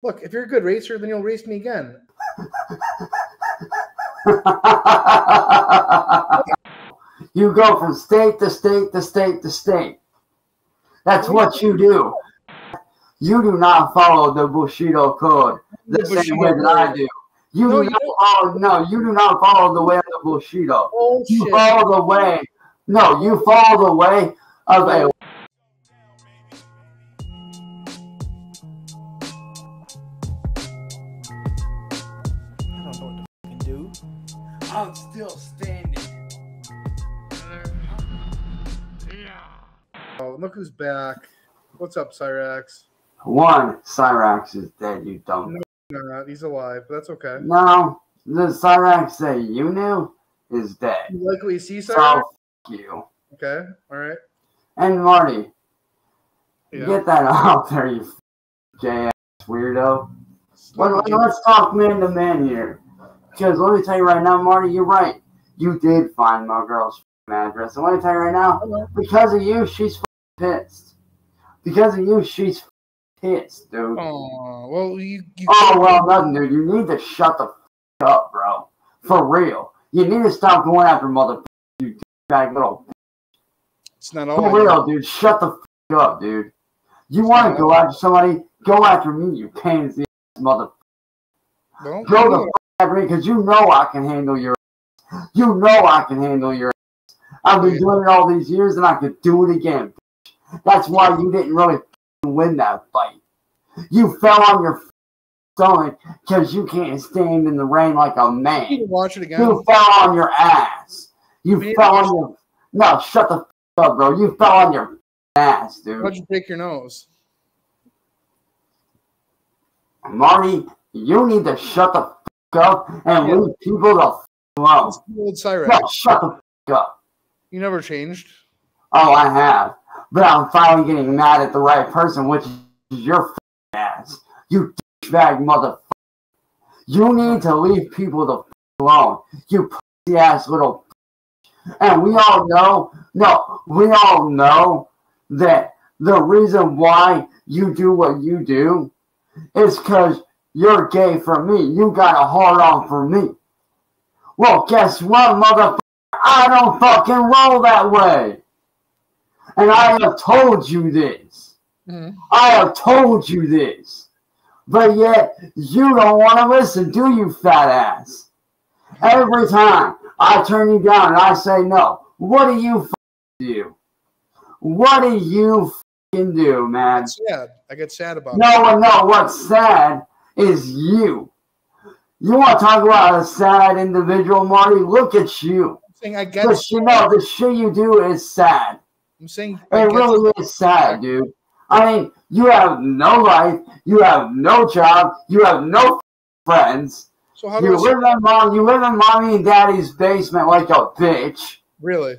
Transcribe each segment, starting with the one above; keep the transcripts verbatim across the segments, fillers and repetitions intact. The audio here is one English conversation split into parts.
Look, if you're a good racer, then you'll race me again. You go from state to state to state to state. That's what you do. You do not follow the Bushido code the, the Bushido same way that I do. You no, do not you follow, no, you do not follow the way of the Bushido. Oh, you shit. follow the way. No, you follow the way of a. I don't know what to do. I'm still standing. Oh, look who's back. What's up, Cyraxx? One, Cyraxx is dead, you dumb. No, he's not. He's alive, but that's okay. No, the Cyraxx that you knew is dead. You likely see Cyraxx? So, fuck you. Okay, all right. And Marty, yeah. Get that out there, you J S weirdo. Let, let's talk man to man here. Because let me tell you right now, Marty, you're right. You did find my girl's address. And let me tell you right now, because of you, she's pissed. Because of you, she's pissed, dude. Oh, well, you, you oh, well, nothing, dude. You need to shut the f up, bro. For real. You need to stop going after mother you bag little bitch. It's not all. For real, dude. Shut the f up, dude. You want to go after somebody? Go after me, you pansy ass mother. Go the f after me, because you know I can handle your ass. You know I can handle your ass. I've been doing it all these years, and I could do it again. That's why you didn't really win that fight. You fell on your stomach because you can't stand in the rain like a man. You, watch it again. You fell on your ass. You Maybe fell on your... No, shut the f up, bro. You fell on your ass, dude. Why'd you pick your nose? Marty, you need to shut the f up and yeah. leave people the f alone. No, shut the f up. You never changed. Oh, I have. But I'm finally getting mad at the right person, which is your f***ing ass. You douchebag motherfucker. You need to leave people the f*** alone. You pussy-ass little f***. And we all know, no, we all know that the reason why you do what you do is because you're gay for me. You got a hard-on for me. Well, guess what, motherfucker? I don't fucking roll that way. And I have told you this. Mm-hmm. I have told you this. But yet, you don't want to listen, do you, fat ass? Every time I turn you down and I say no, what do you f***ing do? What do you f***ing do, man? I get sad. I get sad about it. No one knows what's sad is you. You want to talk about a sad individual, Marty? Look at you. I'm saying I get it. You know, the shit you do is sad. I'm saying it really is sad, dude. I mean, you have no life, you have no job, you have no friends. So how do you live in mom? You live in mommy and daddy's basement like a bitch. Really?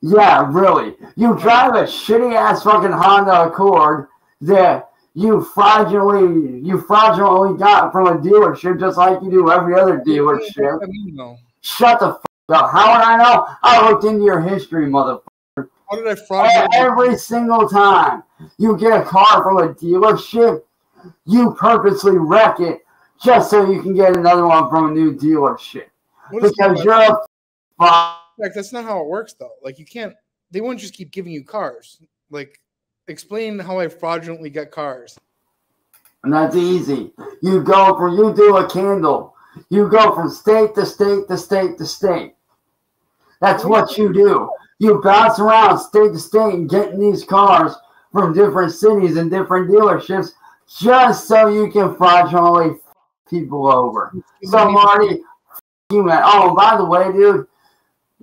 Yeah, really. You drive a shitty ass fucking Honda Accord that you fraudulently you fraudulently got from a dealership, just like you do every other dealership. I mean, no. Shut the f up. How would I know? I looked into your history, motherfucker. How did I fraud every single time you get a car from a dealership, you purposely wreck it just so you can get another one from a new dealership. Because you're a like, that's not how it works, though. Like, you can't, they won't just keep giving you cars. Like, explain how I fraudulently get cars. And that's easy. You go from, you do a candle, you go from state to state to state to state. That's what you do. You bounce around state to state and getting these cars from different cities and different dealerships just so you can fraudulently f people over. So, Marty, f you, man. Oh, by the way, dude,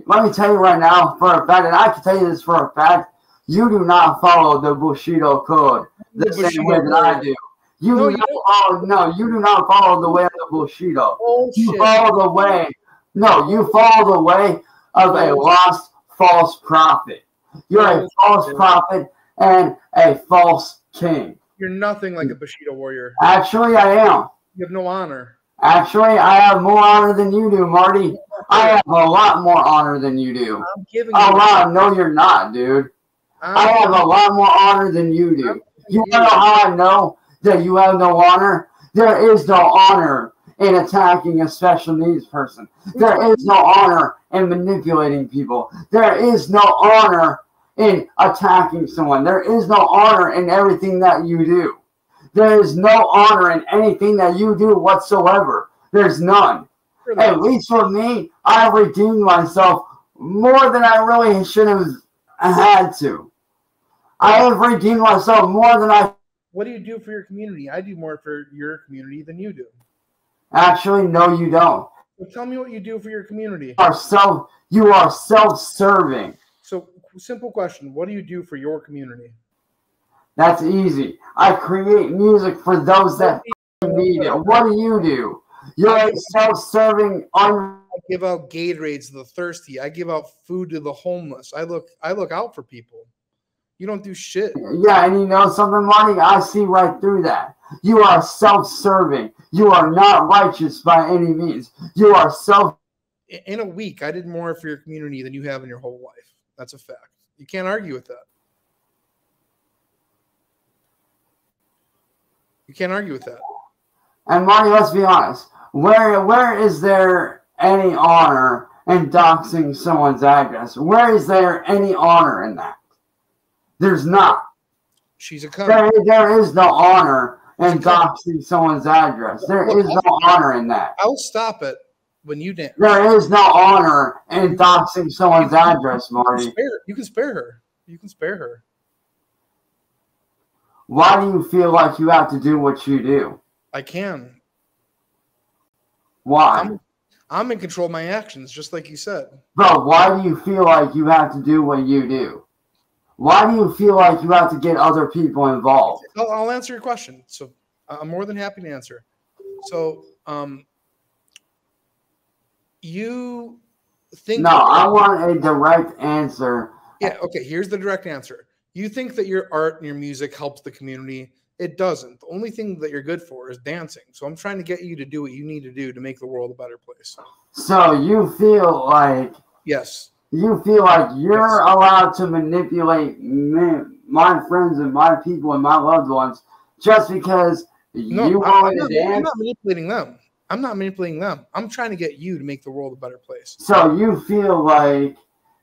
let me tell you right now for a fact, and I can tell you this for a fact, you do not follow the Bushido code the, the same Bushido way that I do. You no, do not follow, no, you do not follow the way of the Bushido. Oh, you shit. follow the way, no, you follow the way of a lost false prophet. You're a false prophet and a false king. You're nothing like a Bushido warrior. Actually, I am. You have no honor. Actually, I have more honor than you do, Marty. I have a lot more honor than you do. I'm giving you a lot. No, you're not, dude. I have a lot more honor than you do. You want to know how I know that you have no honor? There is no honor in attacking a special needs person. There is no honor in manipulating people. There is no honor in attacking someone. There is no honor in everything that you do. There is no honor in anything that you do whatsoever. There's none. Really? At least for me, I redeemed myself more than I really should have had to. I have redeemed myself more than I... What do you do for your community? I do more for your community than you do. Actually, no, you don't. Well, tell me what you do for your community. You are self, you are self-serving. So, simple question. What do you do for your community? That's easy. I create music for those that need it. What do you do? You're a self-serving... un I give out Gatorades to the thirsty. I give out food to the homeless. I look, I look out for people. You don't do shit. Yeah, and you know something, Marty? I see right through that. You are self-serving. You are not righteous by any means. You are self... In a week, I did more for your community than you have in your whole life. That's a fact. You can't argue with that. You can't argue with that. And Marty, let's be honest. Where where is there any honor in doxing someone's address? Where is there any honor in that? There's not. She's a cunt. There, there is no honor in doxing someone's address. There Look, is no I'll, honor in that. I'll stop it when you dance. There is no honor in doxing someone's address, Marty. You can spare, you can spare her. You can spare her. Why do you feel like you have to do what you do? I can. Why? I'm, I'm in control of my actions, just like you said. But why do you feel like you have to do what you do? Why do you feel like you have to get other people involved? I'll, I'll answer your question. So I'm more than happy to answer. So um, you think... No, I want a direct answer. Yeah, okay, here's the direct answer. You think that your art and your music helps the community. It doesn't. The only thing that you're good for is dancing. So I'm trying to get you to do what you need to do to make the world a better place. So you feel like... Yes. You feel like you're yes. allowed to manipulate me, my friends and my people and my loved ones just because no, you want to dance? I'm not manipulating them. I'm not manipulating them. I'm trying to get you to make the world a better place. So you feel like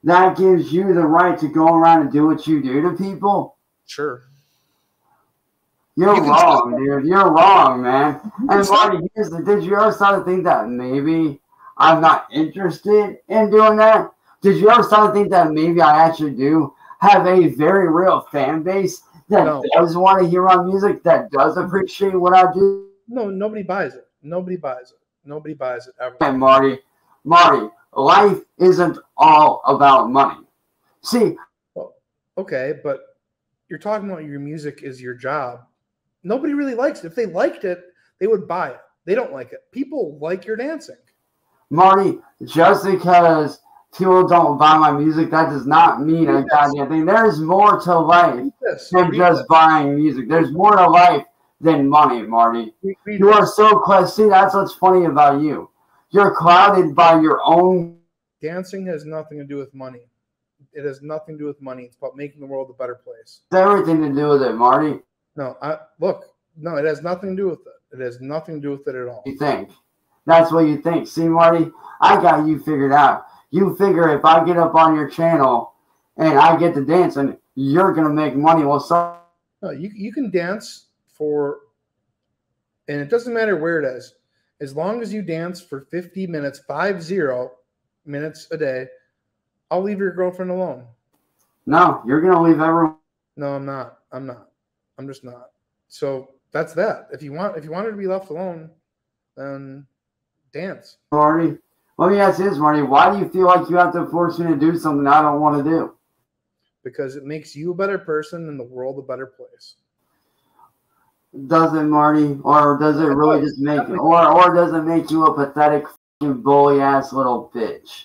that gives you the right to go around and do what you do to people? Sure. You're you wrong, dude. You're wrong, man. And Marty, here's the, did you ever start to think that maybe I'm not interested in doing that? Did you ever start to think that maybe I actually do have a very real fan base that no. does want to hear my music, that does appreciate what I do? No, nobody buys it. Nobody buys it. Nobody buys it ever. And Marty, Marty, life isn't all about money. See. Well, okay, but you're talking about your music is your job. Nobody really likes it. If they liked it, they would buy it. They don't like it. People like your dancing. Marty, just because people don't buy my music, that does not mean a goddamn thing. There's more to life than just buying music. There's more to life than money, Marty. You are so clouded. See, that's what's funny about you. You're clouded by your own. Dancing has nothing to do with money. It has nothing to do with money. It's about making the world a better place. It's everything to do with it, Marty. No, I look. No, it has nothing to do with it. It has nothing to do with it at all. You think? That's what you think. See, Marty, I got you figured out. You figure if I get up on your channel and I get to dancing, you're going to make money. Well, so no, you, you can dance for, and it doesn't matter where it is. As long as you dance for fifty minutes, five zero minutes a day, I'll leave your girlfriend alone. No, you're going to leave everyone. No, I'm not. I'm not. I'm just not. So that's that. If you want, if you want her to be left alone, then dance. Already. Let me ask you this, Marty. Why do you feel like you have to force me to do something I don't want to do? Because it makes you a better person and the world a better place. Does it, Marty? Or does it really just make it, or or does it make you a pathetic fucking bully ass little bitch?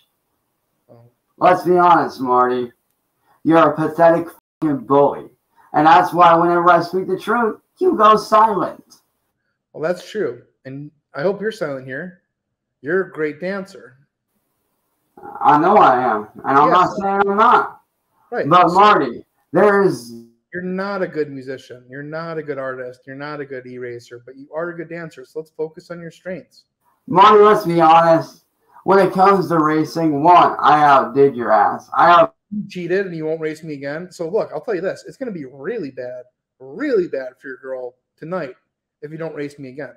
Oh. Let's be honest, Marty. You're a pathetic fucking bully. And that's why whenever I speak the truth, you go silent. Well, that's true. And I hope you're silent here. You're a great dancer. I know I am, and I'm yeah, not so. saying I'm not. Right. But Marty, there is you're not a good musician, you're not a good artist, you're not a good e-racer, but you are a good dancer, so let's focus on your strengths. Marty, let's be honest. When it comes to racing, one, I outdid your ass. I out you cheated and you won't race me again. So look, I'll tell you this. It's going to be really bad, really bad for your girl tonight if you don't race me again.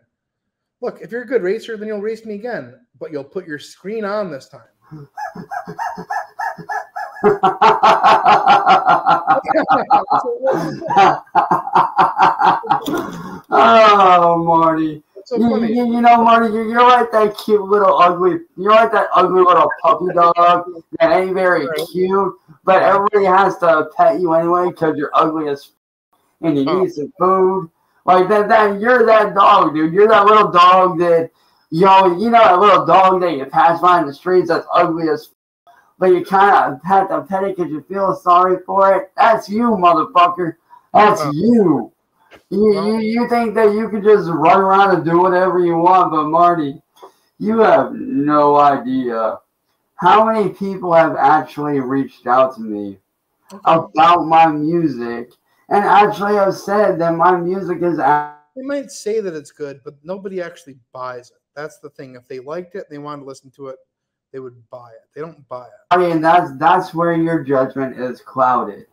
Look, if you're a good racer, then you'll race me again, but you'll put your screen on this time. Oh, Marty. So you, you, you know, Marty, you're, you're like that cute little ugly, you're like that ugly little puppy dog that ain't very cute, but everybody has to pet you anyway because you're ugly as f and you oh. need some food. Like that, that, you're that dog, dude. You're that little dog that, you know, you know that little dog that you pass by in the streets that's ugly as f, but you kind of pet the pet it because you feel sorry for it. That's you, motherfucker. That's oh. you. You, you, you think that you can just run around and do whatever you want, but Marty, you have no idea how many people have actually reached out to me about my music and actually have said that my music is... They might say that it's good, but nobody actually buys it. That's the thing. If they liked it and they wanted to listen to it, they would buy it. They don't buy it. I mean, that's, that's where your judgment is clouded.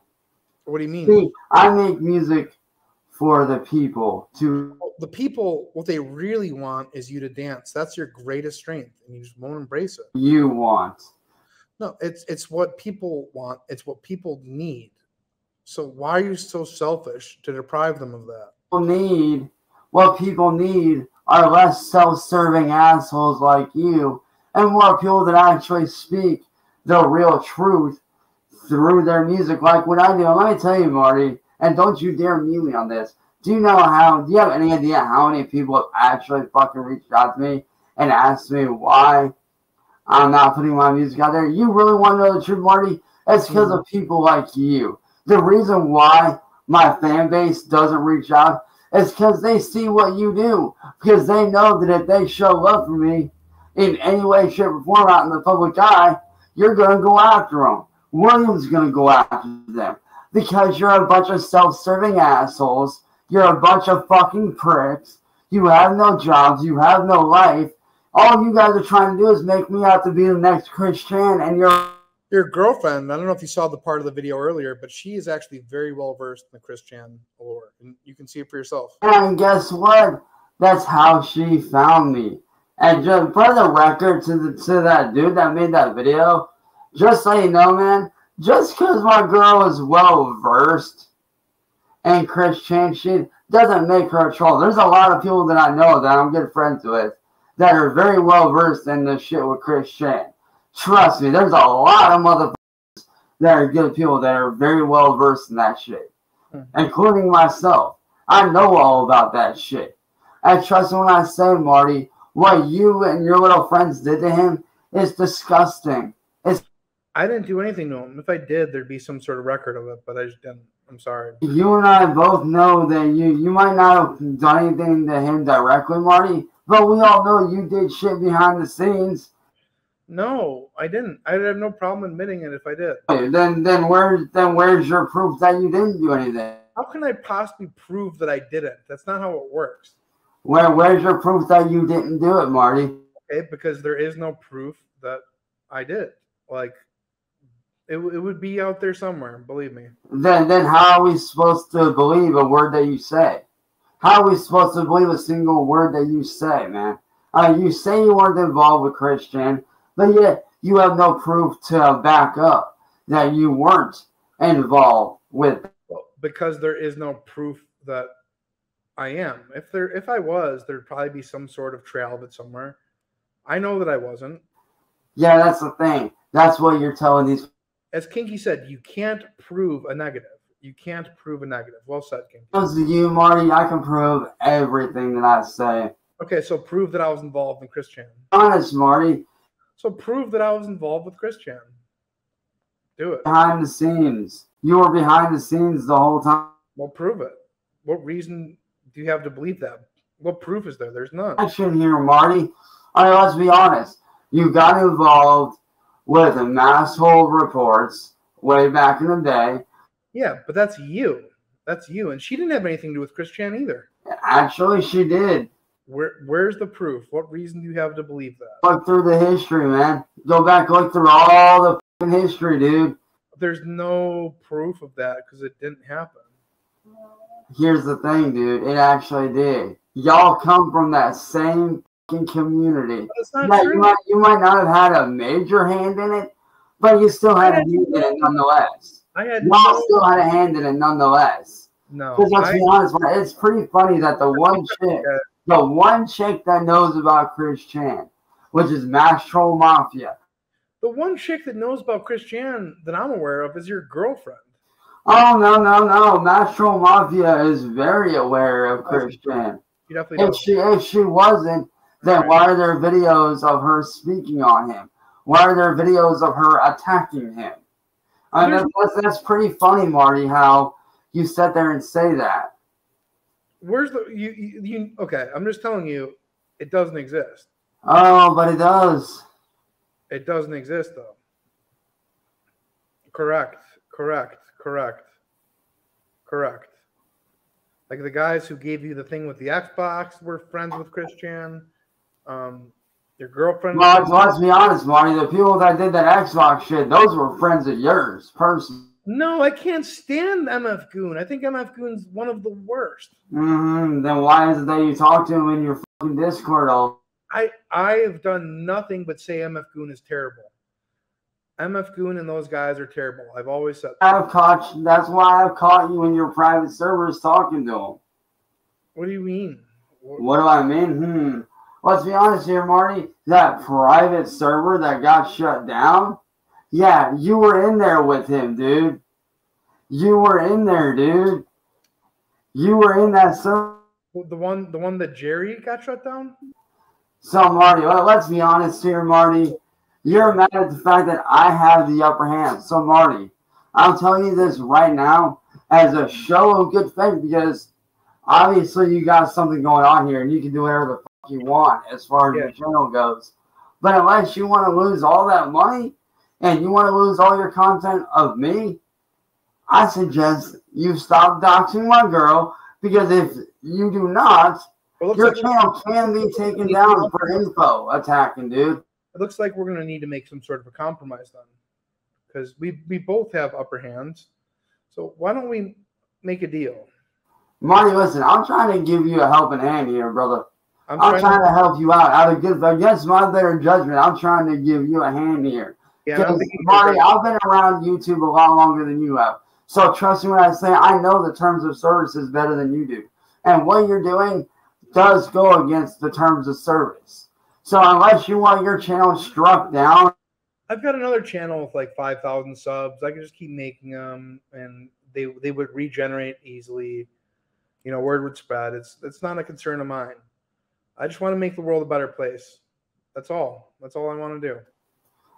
What do you mean? See, I make music... for the people to the people, what they really want is you to dance. That's your greatest strength, and you just won't embrace it. You want? No, it's it's what people want. It's what people need. So why are you so selfish to deprive them of that? People need what people need are less self-serving assholes like you, and more people that actually speak the real truth through their music, like what I do. Let me tell you, Marty. And don't you dare mute me on this. Do you know how, do you have any idea how many people have actually fucking reached out to me and asked me why I'm not putting my music out there? You really want to know the truth, Marty? It's because mm-hmm. of people like you. The reason why my fan base doesn't reach out is because they see what you do. Because they know that if they show love for me in any way, shape, or form out in the public eye, you're going to go after them. William's going to go after them. Because you're a bunch of self-serving assholes. You're a bunch of fucking pricks. You have no jobs. You have no life. All you guys are trying to do is make me out to be the next Chris Chan. And your your girlfriend, I don't know if you saw the part of the video earlier, but she is actually very well versed in the Chris Chan lore. And you can see it for yourself. And guess what? That's how she found me. And just for the record, to the, to that dude that made that video, just so you know, man. Just because my girl is well-versed and Chris Chan shit doesn't make her a troll. There's a lot of people that I know that I'm good friends with that are very well-versed in the shit with Chris Chan. Trust me, there's a lot of motherfuckers that are good people that are very well-versed in that shit, mm-hmm. including myself. I know all about that shit. And trust me when I say, Marty, what you and your little friends did to him is disgusting. It's I didn't do anything to him. If I did, there'd be some sort of record of it, but I just didn't. I'm sorry. You and I both know that you, you might not have done anything to him directly, Marty, but we all know you did shit behind the scenes. No, I didn't. I'd have no problem admitting it if I did. Okay, then then where's then where's your proof that you didn't do anything? How can I possibly prove that I didn't? That's not how it works. Where where's your proof that you didn't do it, Marty? Okay, because there is no proof that I did. Like It, it would be out there somewhere, believe me. Then then how are we supposed to believe a word that you say? How are we supposed to believe a single word that you say, man? Uh, you say you weren't involved with Chris Chan, but yet you have no proof to back up that you weren't involved with. Because there is no proof that I am. If there, if I was, there'd probably be some sort of trail of it somewhere. I know that I wasn't. Yeah, that's the thing. That's what you're telling these people. As Kinky said, you can't prove a negative. You can't prove a negative. Well said, Kinky. As to you, Marty, I can prove everything that I say. Okay, so prove that I was involved in Chris Chan. Honest, Marty. So prove that I was involved with Chris Chan. Do it. Behind the scenes. You were behind the scenes the whole time. Well, prove it. What reason do you have to believe that? What proof is there? There's none. I shouldn't hear, Marty. All right, let's be honest. You got involved with the Masshole reports way back in the day. Yeah, but that's you. That's you. And she didn't have anything to do with Chris Chan either. Actually, she did. Where, where's the proof? What reason do you have to believe that? Look through the history, man. Go back, look through all the fucking history, dude. There's no proof of that because it didn't happen. Here's the thing, dude. It actually did. Y'all come from that same fucking community. That's not yeah, true. You might, you might not have had a major hand in it, but you still had, had a hand in it nonetheless. I had Y'all still had a hand in it nonetheless. No. Because let's be honest, it's pretty funny that the one chick, the one chick that knows about Chris Chan, which is Mastro Mafia. The one chick that knows about Chris Chan that I'm aware of is your girlfriend. Oh, no, no, no. Mastro Mafia is very aware of Chris Chan. She definitely if, she, if she wasn't, then right. Why are there videos of her speaking on him? Why are there videos of her attacking him? I mean, that's, that's pretty funny, Marty, how you sit there and say that. Where's the... you? you, you okay, I'm just telling you, it doesn't exist. Oh, but it does. It doesn't exist, though. Correct, correct, correct, correct. Like the guys who gave you the thing with the Xbox were friends with Chris Chan. Um, your girlfriend... Well, let's be honest, Marty. The people that did that Xbox shit, those were friends of yours, personally. No, I can't stand M F Goon. I think M F Goon's one of the worst. Mm-hmm. Then why is it that you talk to him in your fucking Discord all... I, I have done nothing but say M F Goon is terrible. M F Goon and those guys are terrible. I've always said that. I've caught you, that's why I've caught you in your private servers talking to them. What do you mean? What, what do I mean? Hmm. Let's be honest here, Marty. That private server that got shut down? Yeah, you were in there with him, dude. You were in there, dude. You were in that server. The one, the one that Jerry got shut down? So, Marty, well, let's be honest here, Marty. You're mad at the fact that I have the upper hand. So, Marty, I'm telling you this right now as a show of good faith because obviously you got something going on here and you can do whatever the fuck you want as far as yeah. your channel goes. But unless you want to lose all that money and you want to lose all your content of me, I suggest you stop doxing my girl because if you do not, Well, your like channel can be taken down for info attacking, dude. It looks like we're going to need to make some sort of a compromise then. Because we, we both have upper hands. So why don't we make a deal? Marty, listen, I'm trying to give you a helping hand here, brother. I'm, I'm trying, trying to, to help you out. Out of good, against my better judgment, I'm trying to give you a hand here. Yeah, Marty, I've been around YouTube a lot longer than you have. So trust me when I say I know the terms of service is better than you do. And what you're doing does go against the terms of service. So unless you want your channel struck down. I've got another channel with like five thousand subs. I can just keep making them and they they would regenerate easily. You know, word would spread. It's, it's not a concern of mine. I just want to make the world a better place. That's all. That's all I want to do.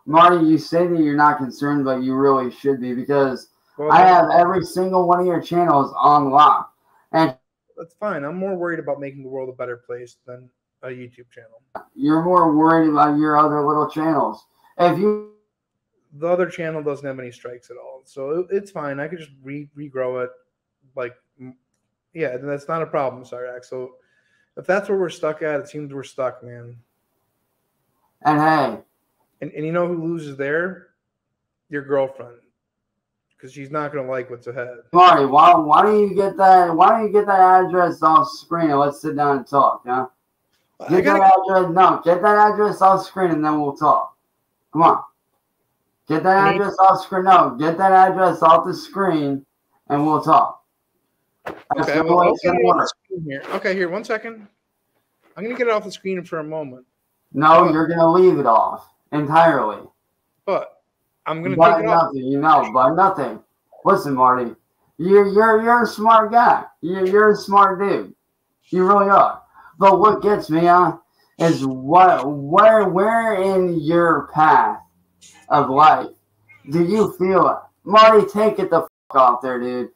Marty, you say that you're not concerned, but you really should be because well, I have every single one of your channels on lock. And that's fine. I'm more worried about making the world a better place than a YouTube channel. You're more worried about your other little channels. If you, the other channel doesn't have any strikes at all, so it's fine. I could just re regrow it. Like, yeah, that's not a problem. Sorry, Axel. If that's where we're stuck at, it seems we're stuck, man. And hey, and and you know who loses there? Your girlfriend. Because she's not gonna like what's ahead. Marty, why why don't you get that why don't you get that address off screen and let's sit down and talk, huh? Get gotta, that address no, get that address off screen and then we'll talk. Come on. Get that address off screen. No, get that address off the screen and we'll talk. That's okay, well, okay, here. okay, here, one second. I'm gonna get it off the screen for a moment. No, but, you're gonna leave it off entirely. But I'm gonna but take it nothing, off. you know, but nothing. Listen, Marty, you're you're you're a smart guy. You're you're a smart dude. You really are. But what gets me on is what where where in your path of life do you feel it? Marty, take it the f off there, dude.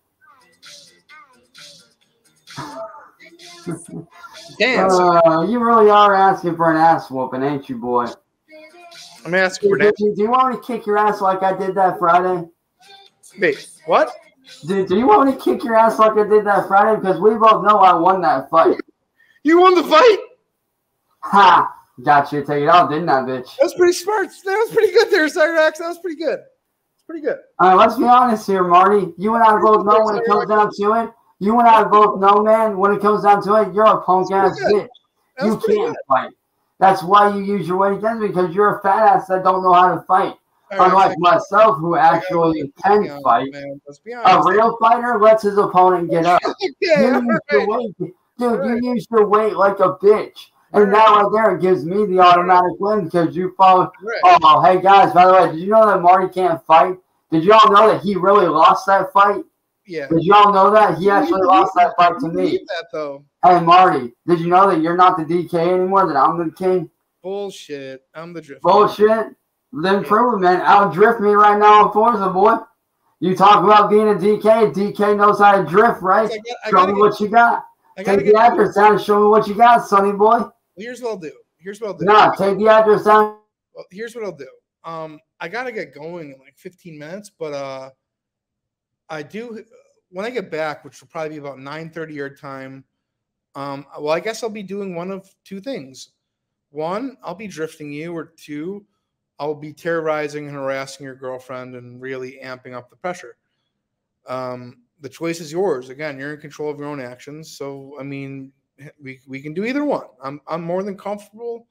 Dance. Uh, you really are asking for an ass whooping, ain't you, boy? I'm asking for that. Do you want me to kick your ass like I did that Friday? Wait, what? Dude, do you want me to kick your ass like I did that Friday? Because we both know I won that fight. You won the fight? Ha! Got you to take it all, didn't I, bitch? That was pretty smart. That was pretty good there, Cyraxx. That was pretty good. It's pretty good. All right, let's be honest here, Marty. You and I both know when it comes down to it. You and I both know, man, when it comes down to it, you're a punk-ass bitch. You can't fight. That's why you use your weight against me, because you're a fat-ass that don't know how to fight. Unlike myself, who actually can fight. A real fighter lets his opponent get up. You use your weight. Dude, you use your weight like a bitch. And that right there gives me the automatic win because you follow. Right. Oh, hey, guys, by the way, did you know that Marty can't fight? Did you all know that he really lost that fight? Yeah. Did you all know that? He actually lost that fight to me. That, though. Hey, Marty, did you know that you're not the D K anymore, that I'm the king? Bullshit. I'm the drift. Bullshit. Then prove it, man. I'll drift me right now on Forza, boy. You talk about being a D K. D K knows how to drift, right? I get, I show me get, what you got. I Take the address down and show me what you got, sonny boy. Well, here's what I'll do. Here's what I'll do. Nah, take the address down. Well, here's what I'll do. Um, I gotta get going in like fifteen minutes, but uh, I do when I get back, which will probably be about nine thirty your time. Um, well, I guess I'll be doing one of two things. One, I'll be drifting you, or two, I'll be terrorizing and harassing your girlfriend and really amping up the pressure. Um, the choice is yours. Again, you're in control of your own actions, so I mean. We, we can do either one. I'm I'm more than comfortable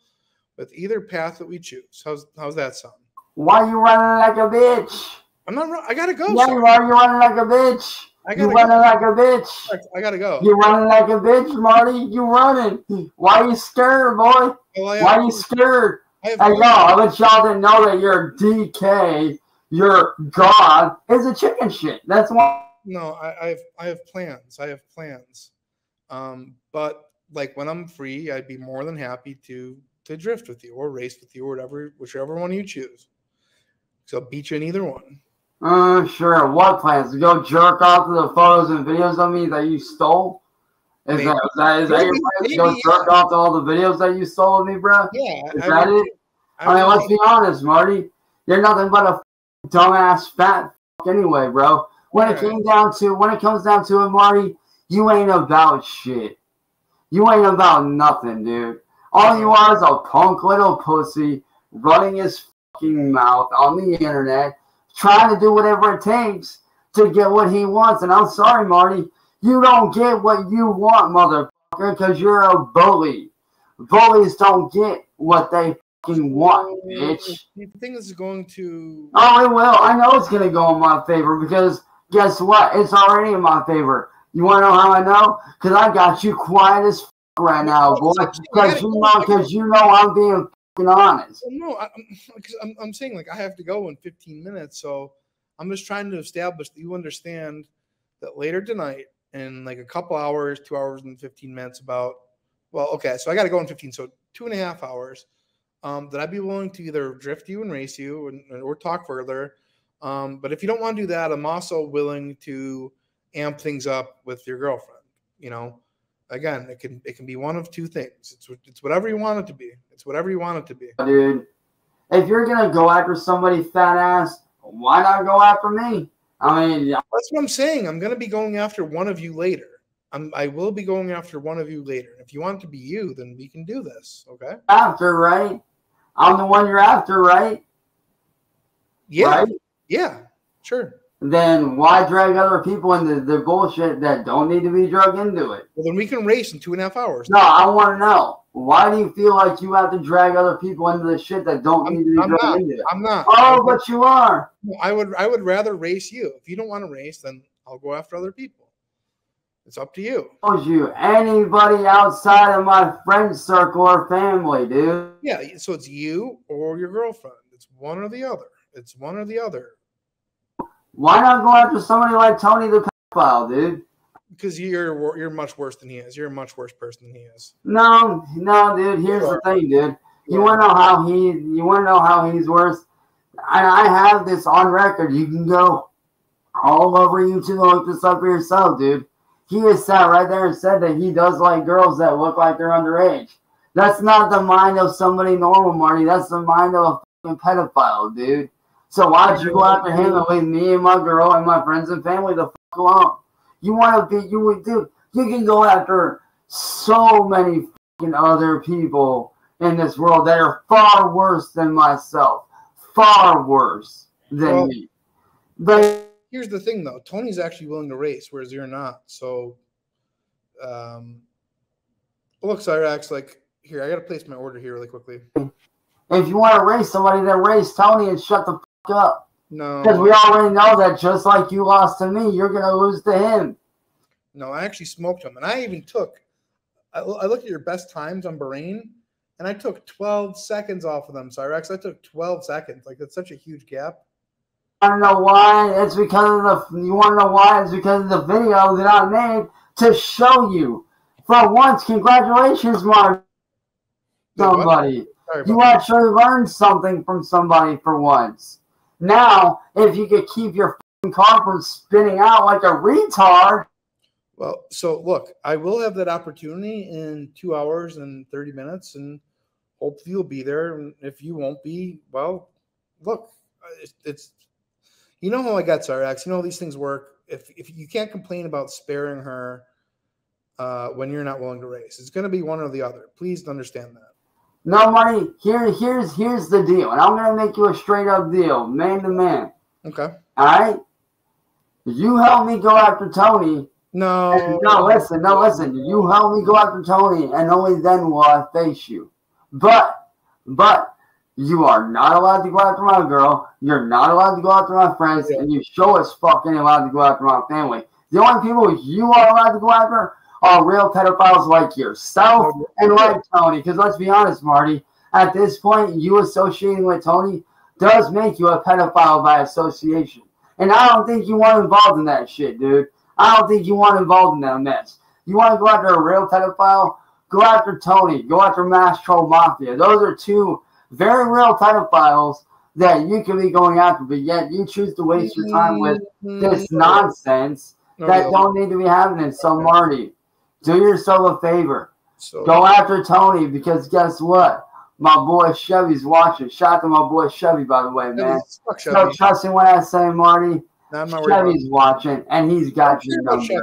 with either path that we choose. How's how's that sound? Why you running like a bitch? I'm not. I gotta go. Why, why are you running like a bitch? I gotta you running go. like a bitch. I gotta go. You running like a bitch, Marty. You running. Why are you scared, boy? Well, why are you scared? I know. I bet y'all didn't know that your D K, your God, is a chicken shit. That's why. No, I, I have I have plans. I have plans. Um, but like when I'm free, I'd be more than happy to to drift with you or race with you or whatever, whichever one you choose. So I'll beat you in either one. Uh, sure. What plans? Go jerk off to the photos and videos of me that you stole? Is maybe. that, that, is maybe, that your plan? Maybe, Go jerk yeah. off to all the videos that you stole of me, bro? Yeah. Is I that mean, it? I, I mean, mean, let's be honest, Marty. You're nothing but a dumbass fat anyway, bro. When yeah. it came down to, when it comes down to it, Marty, you ain't about shit. You ain't about nothing, dude. All you are is a punk little pussy running his fucking mouth on the internet, trying to do whatever it takes to get what he wants. And I'm sorry, Marty, you don't get what you want, motherfucker, because you're a bully. Bullies don't get what they fucking want, bitch. You think this is going to... Oh, it will. I know it's going to go in my favor because guess what? It's already in my favor. You want to know how I know? Because I got you quiet as f right now, boy. Because you know, because you know, I'm being f***ing honest. No, I'm, I'm, I'm saying like I have to go in fifteen minutes, so I'm just trying to establish that you understand that later tonight, in like a couple hours, two hours and fifteen minutes, about well, okay, so I got to go in fifteen, so two and a half hours. Um, that I'd be willing to either drift you and race you, and, or talk further. Um, but if you don't want to do that, I'm also willing to amp things up with your girlfriend. You know, again, it can it can be one of two things. It's it's whatever you want it to be. It's whatever you want it to be. Dude, if you're gonna go after somebody fat ass, why not go after me? I mean, that's what I'm saying. I'm gonna be going after one of you later. I'm I will be going after one of you later. If you want it to be you, then we can do this. Okay. After right, I'm the one you're after, right? Yeah. Right? Yeah. Sure. Then why drag other people into the bullshit that don't need to be dragged into it? Well, then we can race in two and a half hours. No, I want to know. Why do you feel like you have to drag other people into the shit that don't I'm, need to be I'm dragged not, into it? I'm not. Oh, but you are. I would I would rather race you. If you don't want to race, then I'll go after other people. It's up to you. you. Anybody outside of my friend circle or family, dude. Yeah, so it's you or your girlfriend. It's one or the other. It's one or the other. Why not go after somebody like Tony the pedophile, dude? Because you're you're much worse than he is. You're a much worse person than he is. No, no, dude. Here's the thing, dude. You want to know how he? You want to know how he's worse? I, I have this on record. You can go all over YouTube and look this up for yourself, dude. He has sat right there and said that he does like girls that look like they're underage. That's not the mind of somebody normal, Marty. That's the mind of a fucking pedophile, dude. So why'd you go after him and leave me and my girl and my friends and family the f go out. You want to be, you would do. You can go after so many fucking other people in this world that are far worse than myself, far worse than well, me. But here's the thing, though. Tony's actually willing to race, whereas you're not. So, um, look, Cyraxx, like, here, I got to place my order here really quickly. If you want to race somebody, then race Tony and shut the fuck up. No. Because we already know that just like you lost to me, you're going to lose to him. No, I actually smoked him. And I even took, I, I looked at your best times on Bahrain, and I took twelve seconds off of them, Cyraxx. I took twelve seconds. Like, that's such a huge gap. I don't know why. It's because of the, you want to know why? It's because of the video that I made to show you. For once, congratulations, Mark. Somebody. You actually learned something from somebody for once. Now, if you could keep your f***ing car from spinning out like a retard. Well, so look, I will have that opportunity in two hours and thirty minutes, and hopefully you'll be there. And if you won't be, well, look, it's, it's you know how I got Cyraxx. You know how these things work. If if you can't complain about sparing her uh, when you're not willing to race, it's going to be one or the other. Please understand that. No, Marty, here, here's, here's the deal, and I'm going to make you a straight-up deal, man-to-man. Okay. All right? You help me go after Tony. No. And, no, listen, no, listen. You help me go after Tony, and only then will I face you. But, but, you are not allowed to go after my girl, you're not allowed to go after my friends, yeah. and you sure as fuck ain't allowed to go after my family. The only people you are allowed to go after are real pedophiles like yourself and like Tony. Because let's be honest, Marty, at this point, you associating with Tony does make you a pedophile by association. And I don't think you want involved in that shit, dude. I don't think you want involved in that mess. You want to go after a real pedophile? Go after Tony. Go after Mastro Mafia. Those are two very real pedophiles that you could be going after, but yet you choose to waste your time with this nonsense that don't need to be happening. So, Marty, do yourself a favor. So, go after Tony, because guess what? My boy Chevy's watching. Shout out to my boy Chevy, by the way, man. So trust me when I say, Marty, Chevy's watching, and he's got your number.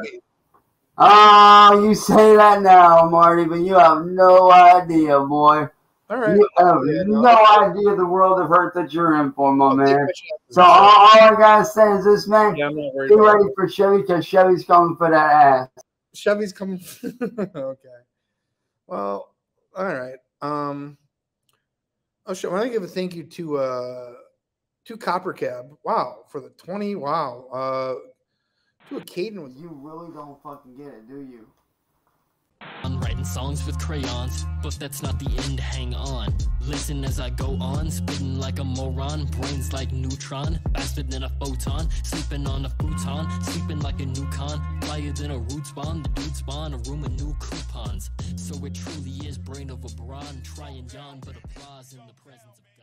Oh, you say that now, Marty, but you have no idea, boy. All right. You have yeah, no, no idea the world of hurt that you're in for, my man. So all, all I got to say is this, man, yeah, be ready for Chevy, because Chevy's coming for that ass. Chevy's coming. Okay. Well, all right. Um, oh, sure. I want to give a thank you to uh, to Copper Cab. Wow, for the twenty. Wow. Uh, to a Caden with you really don't fucking get it, do you? I'm writing songs with crayons, but that's not the end, hang on. Listen as I go on, spitting like a moron, brains like neutron, faster than a photon, sleeping on a futon, sleeping like a new con, flyer than a root spawn, the dude spawn, a room of new coupons. So it truly is brain over brawn, trying yawn, but applause in the presence of